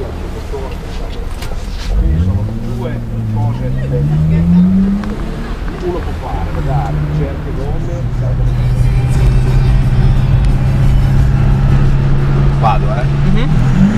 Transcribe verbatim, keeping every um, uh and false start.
dirti questo, quindi sono due cose diverse. Uno può fare magari certe gomme, vado eh. Mm-hmm.